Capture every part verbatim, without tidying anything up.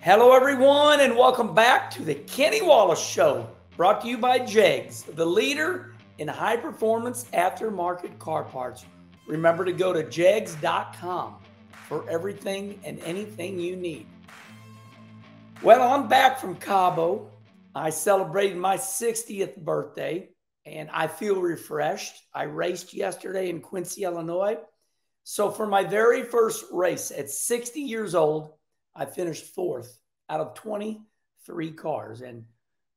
Hello, everyone, and welcome back to the Kenny Wallace Show, brought to you by J E G S, the leader in high-performance aftermarket car parts. Remember to go to jegs dot com for everything and anything you need. Well, I'm back from Cabo. I celebrated my sixtieth birthday, and I feel refreshed. I raced yesterday in Quincy, Illinois. So for my very first race at sixty years old, I finished fourth out of twenty-three cars. And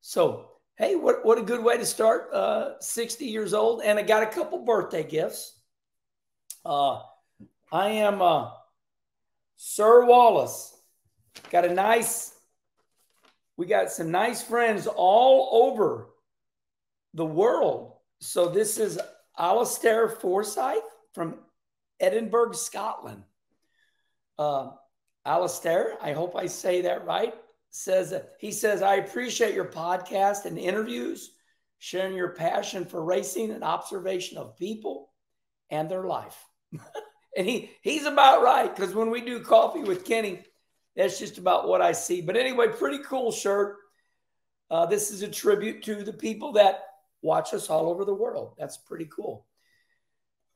so, hey, what, what a good way to start, uh, sixty years old. And I got a couple birthday gifts. Uh, I am uh, Sir Wallace. Got a nice, we got some nice friends all over the world. So this is Alistair Forsyth from Edinburgh, Scotland. Uh, Alistair, I hope I say that right, says, he says, I appreciate your podcast and interviews, sharing your passion for racing and observation of people and their life. And he, he's about right, because when we do Coffee with Kenny, that's just about what I see. But anyway, pretty cool shirt. Uh, this is a tribute to the people that watch us all over the world. That's pretty cool.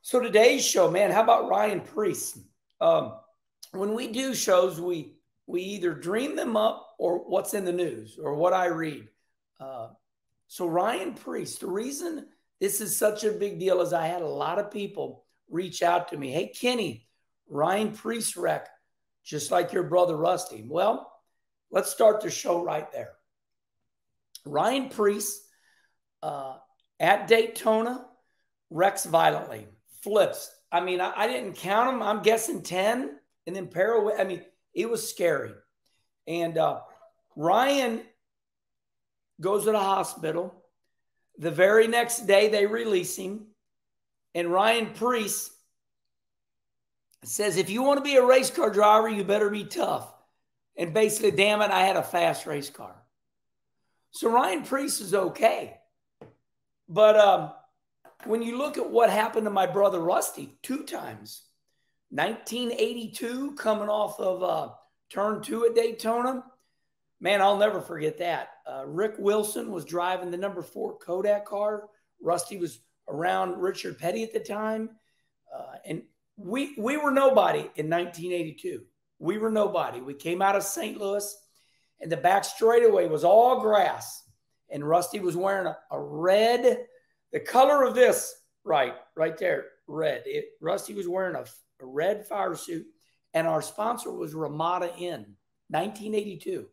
So today's show, man, how about Ryan Preece? Um, When we do shows, we we either dream them up or what's in the news or what I read. Uh, so Ryan Preece, the reason this is such a big deal is I had a lot of people reach out to me. Hey, Kenny, Ryan Preece wreck, just like your brother Rusty. Well, let's start the show right there. Ryan Preece uh, at Daytona wrecks violently, flips. I mean, I, I didn't count them. I'm guessing ten. And then Paraguay, I mean, it was scary. And uh, Ryan goes to the hospital. The very next day, they release him. And Ryan Preece says, if you want to be a race car driver, you better be tough. And basically, damn it, I had a fast race car. So Ryan Preece is okay. But um, when you look at what happened to my brother Rusty two times, nineteen eighty-two, coming off of uh, turn two at Daytona. Man, I'll never forget that. Uh, Rick Wilson was driving the number four Kodak car. Rusty was around Richard Petty at the time. Uh, and we, we were nobody in nineteen eighty-two. We were nobody. We came out of Saint Louis, and the back straightaway was all grass. And Rusty was wearing a, a red, the color of this, right, right there, red. It, Rusty was wearing a a red fire suit, and our sponsor was Ramada Inn, nineteen eighty-two.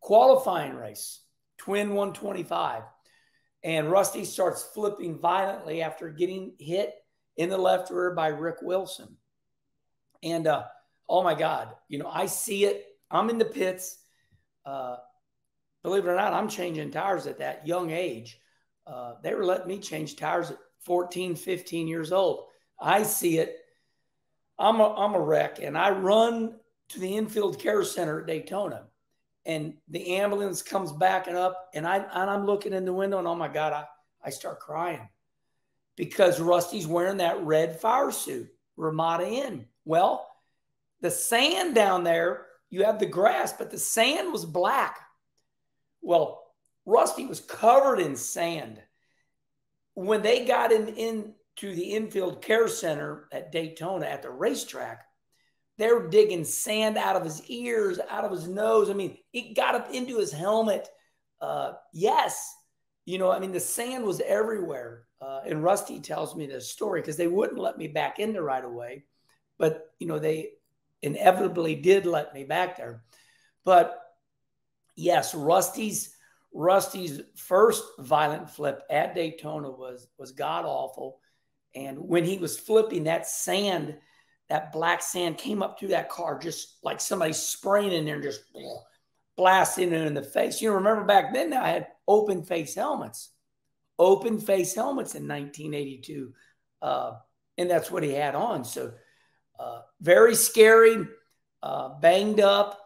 Qualifying race, twin one twenty-five. And Rusty starts flipping violently after getting hit in the left rear by Rick Wilson. And, uh, oh, my God, you know, I see it. I'm in the pits. Uh, believe it or not, I'm changing tires at that young age. Uh, they were letting me change tires at fourteen, fifteen years old. I see it. I'm a, I'm a wreck, and I run to the infield care center at Daytona, and the ambulance comes backing up, and, I, and I'm looking in the window, and oh, my God, I, I start crying because Rusty's wearing that red fire suit, Ramada Inn. Well, the sand down there, you have the grass, but the sand was black. Well, Rusty was covered in sand. When they got in, in to the infield care center at Daytona at the racetrack, they were digging sand out of his ears, out of his nose. I mean, it got up into his helmet. Uh, yes. You know, I mean, the sand was everywhere. Uh, and Rusty tells me this story because they wouldn't let me back in there right away. But, you know, they inevitably did let me back there. But yes, Rusty's, Rusty's first violent flip at Daytona was, was God awful. And when he was flipping, that sand, that black sand came up through that car, just like somebody spraying in there and just blasting it in the face. You know, remember back then I had open face helmets, open face helmets in nineteen eighty-two. Uh, and that's what he had on. So uh, very scary, uh, banged up.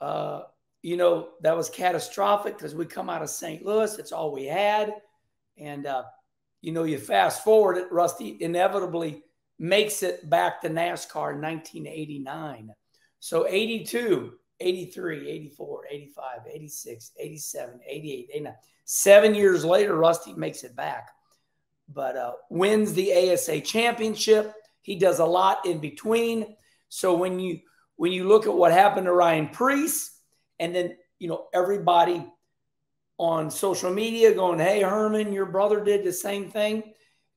Uh, you know, that was catastrophic because we come out of Saint Louis. That's all we had. And, uh, you know, you fast forward it, Rusty inevitably makes it back to NASCAR in nineteen eighty-nine. So eighty-two eighty-three, eighty-four, eighty-five, eighty-six, eighty-seven, eighty-eight, eighty-nine. Seven years later, Rusty makes it back, but uh, wins the A S A championship. He does a lot in between. So when you when you look at what happened to Ryan Preece, and then, you know, everybody on social media going, hey, Herman, your brother did the same thing.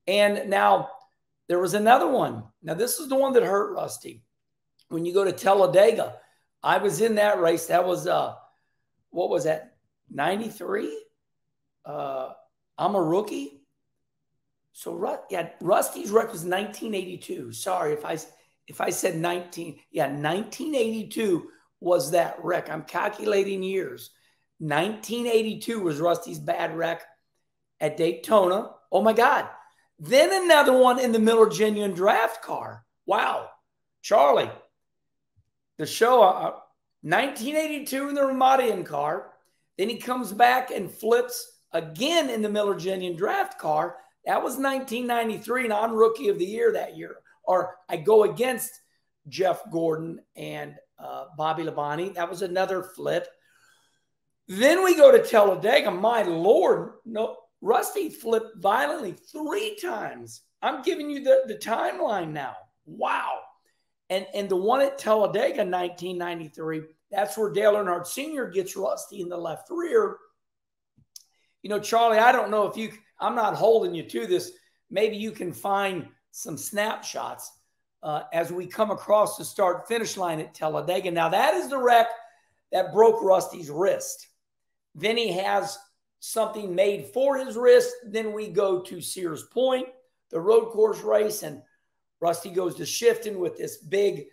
And now there was another one. Now, this is the one that hurt Rusty. When you go to Talladega, I was in that race. That was, uh, what was that, ninety-three? Uh, I'm a rookie. So, Ru yeah, Rusty's wreck was nineteen eighty-two. Sorry if I, if I said nineteen. Yeah, nineteen eighty-two was that wreck. I'm calculating years. nineteen eighty-two was Rusty's bad wreck at Daytona. Oh, my God. Then another one in the Miller Genuine Draft car. Wow. Charlie, the show, uh, nineteen eighty-two in the Ramada Inn car. Then he comes back and flips again in the Miller Genuine Draft car. That was nineteen ninety-three, and I'm Rookie of the Year that year. Or I go against Jeff Gordon and uh, Bobby Labonte. That was another flip. Then we go to Talladega. My Lord, no, Rusty flipped violently three times. I'm giving you the, the timeline now. Wow. And, and the one at Talladega, nineteen ninety-three, that's where Dale Earnhardt Senior gets Rusty in the left rear. You know, Charlie, I don't know if you, I'm not holding you to this. Maybe you can find some snapshots uh, as we come across the start-finish line at Talladega. Now, that is the wreck that broke Rusty's wrist. Then he has something made for his wrist. Then we go to Sears Point, the road course race, and Rusty goes to shifting with this big,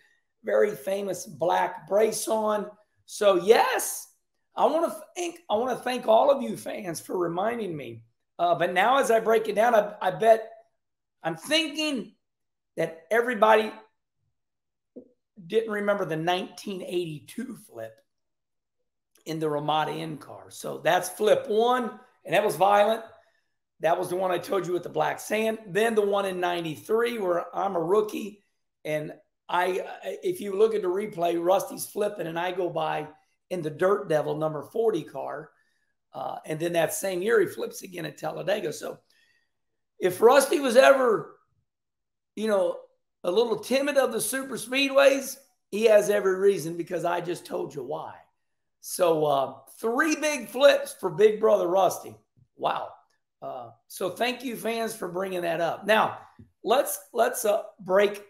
very famous black brace on. So, yes, I want to thank, I want to thank all of you fans for reminding me. Uh, but now as I break it down, I, I bet I'm thinking that everybody didn't remember the nineteen eighty-two flip in the Ramada Inn car. So that's flip one, and that was violent. That was the one I told you with the black sand. Then the one in ninety-three where I'm a rookie, and I, if you look at the replay, Rusty's flipping, and I go by in the Dirt Devil number forty car. Uh, and then that same year, he flips again at Talladega. So if Rusty was ever, you know, a little timid of the super speedways, he has every reason, because I just told you why. So uh, three big flips for Big Brother Rusty. Wow. Uh, so thank you, fans, for bringing that up. Now, let's let's uh, break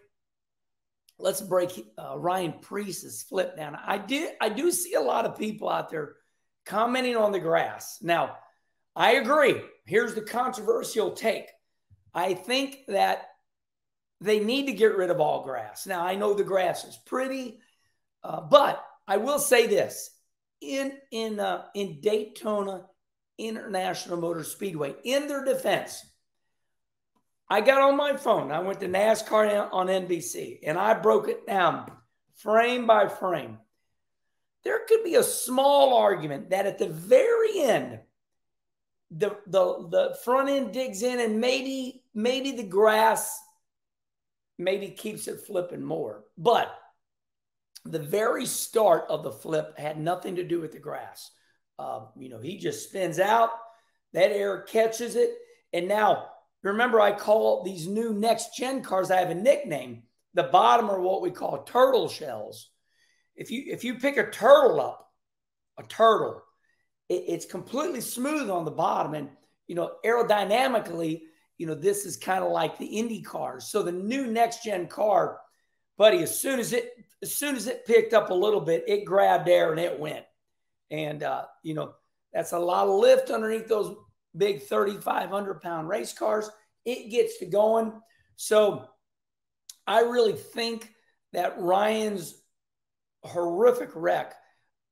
let's break uh, Ryan Preece's flip down. I did I do see a lot of people out there commenting on the grass. Now, I agree. Here's the controversial take. I think that they need to get rid of all grass. Now, I know the grass is pretty, uh, but I will say this. In in uh, in Daytona International Motor Speedway, in their defense, I got on my phone. I went to NASCAR on N B C, and I broke it down frame by frame. There could be a small argument that at the very end, the the the front end digs in, and maybe maybe the grass maybe keeps it flipping more, but the very start of the flip had nothing to do with the grass. Uh, you know, he just spins out. That air catches it. And now, remember, I call these new next-gen cars, I have a nickname. The bottom are what we call turtle shells. If you, if you pick a turtle up, a turtle, it, it's completely smooth on the bottom. And, you know, aerodynamically, you know, this is kind of like the Indy cars. So the new next-gen car, buddy, as soon as it... As soon as it picked up a little bit, it grabbed air and it went. And, uh, you know, that's a lot of lift underneath those big thirty-five hundred pound race cars. It gets to going. So I really think that Ryan's horrific wreck,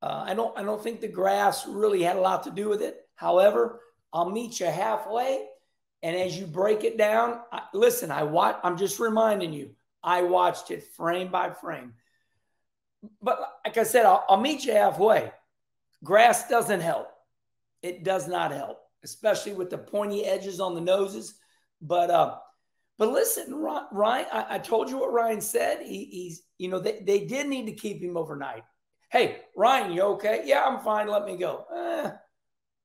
uh, I don't I don't think the grass really had a lot to do with it. However, I'll meet you halfway. And as you break it down, I, listen, I watch, I'm just reminding you, I watched it frame by frame. But like I said, I'll, I'll meet you halfway. Grass doesn't help. It does not help, especially with the pointy edges on the noses. But uh, but listen, Ryan, I, I told you what Ryan said. He, he's, you know, they, they did need to keep him overnight. Hey, Ryan, you okay? Yeah, I'm fine. Let me go. Eh,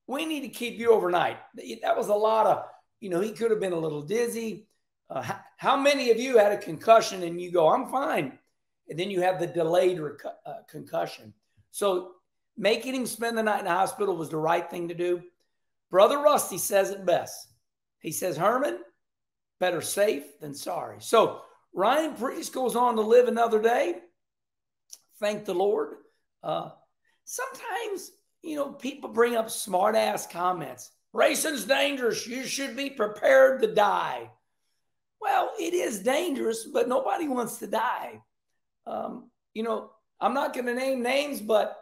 we need to keep you overnight. That was a lot of, you know, he could have been a little dizzy. Uh, how, how many of you had a concussion and you go, I'm fine. And then you have the delayed rec- uh, concussion. So making him spend the night in the hospital was the right thing to do. Brother Rusty says it best. He says, Herman, better safe than sorry. So Ryan Preece goes on to live another day. Thank the Lord. Uh, sometimes, you know, people bring up smart-ass comments. Racing's dangerous. You should be prepared to die. Well, it is dangerous, but nobody wants to die. Um, you know, I'm not going to name names, but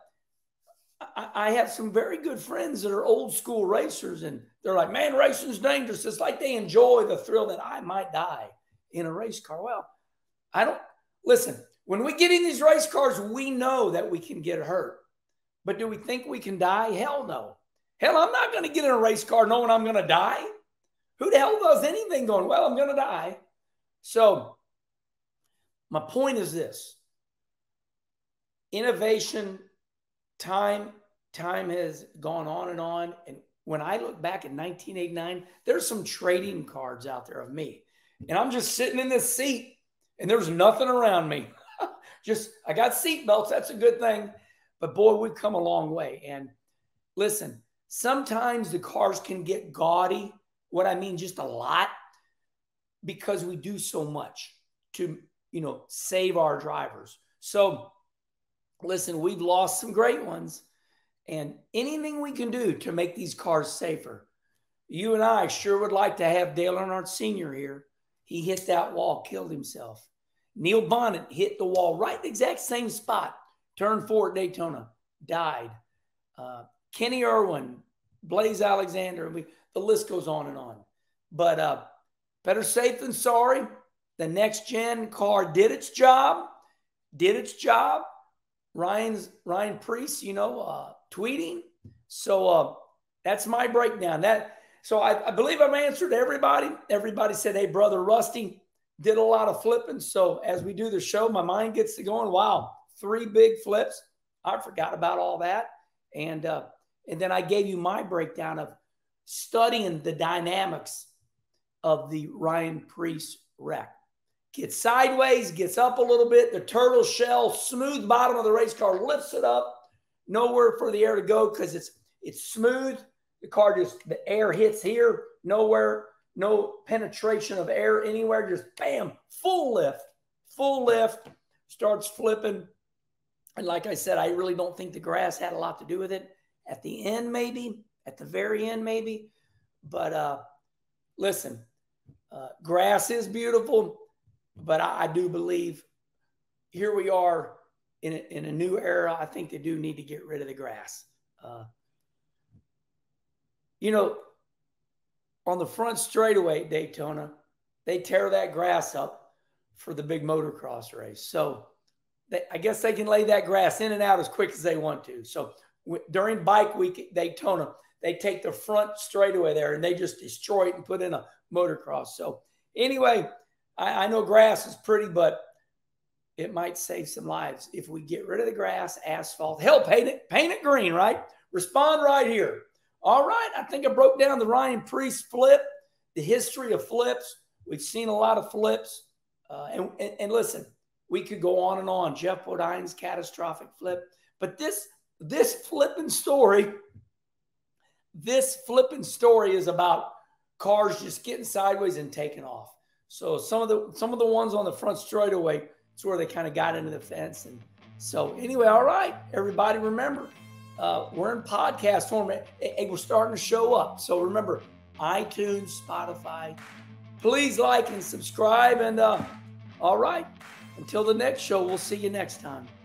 I, I have some very good friends that are old school racers, and they're like, man, racing's dangerous. It's like they enjoy the thrill that I might die in a race car. Well, I don't listen. When we get in these race cars, we know that we can get hurt. But do we think we can die? Hell no. Hell, I'm not going to get in a race car knowing I'm going to die. Who the hell does anything going, well, I'm going to die. So my point is this. Innovation, time, time has gone on and on. And when I look back in nineteen eighty-nine, there's some trading cards out there of me. And I'm just sitting in this seat and there's nothing around me. Just, I got seat belts. That's a good thing. But boy, we've come a long way. And listen, sometimes the cars can get gaudy. What I mean, just a lot, because we do so much to, you know, save our drivers. So listen, we've lost some great ones, and anything we can do to make these cars safer. You and I sure would like to have Dale Earnhardt Senior here. He hit that wall, killed himself. Neil Bonnet hit the wall, right in the exact same spot. Turn four at Daytona, died. Uh, Kenny Irwin, Blaise Alexander, we, the list goes on and on. But uh, better safe than sorry. The next gen car did its job, did its job. Ryan's Ryan Preece, you know, uh, tweeting. So uh, that's my breakdown. That so I, I believe I've answered everybody. Everybody said, "Hey, brother Rusty." Did a lot of flipping. So as we do the show, my mind gets to going, wow, three big flips. I forgot about all that. And, uh, and then I gave you my breakdown of studying the dynamics of the Ryan Preece wreck. Gets sideways, gets up a little bit. The turtle shell, smooth bottom of the race car, lifts it up. Nowhere for the air to go because it's, it's smooth. The car just, the air hits here, nowhere. No penetration of air anywhere. Just bam, full lift, full lift, starts flipping. And like I said, I really don't think the grass had a lot to do with it. At the end, maybe. At the very end, maybe. But uh, listen, uh, grass is beautiful, but I, I do believe here we are in a, in a new era. I think they do need to get rid of the grass. Uh, you know, on the front straightaway at Daytona, they tear that grass up for the big motocross race. So they, I guess they can lay that grass in and out as quick as they want to. So w- during bike week at Daytona, they take the front straightaway there and they just destroy it and put in a motocross. So anyway, I, I know grass is pretty, but it might save some lives. If we get rid of the grass, asphalt, hell, paint it, paint it green, right? Respond right here. All right, I think I broke down the Ryan Preece flip, the history of flips. We've seen a lot of flips. Uh, and, and, and listen, we could go on and on. Jeff Gordon's catastrophic flip. But this, this flipping story, this flipping story is about cars just getting sideways and taking off. So some of the, some of the ones on the front straightaway, it's where they kind of got into the fence. And so anyway, all right, everybody remember, Uh, we're in podcast form, and we're starting to show up. So remember, iTunes, Spotify. Please like and subscribe. And uh, all right, until the next show, we'll see you next time.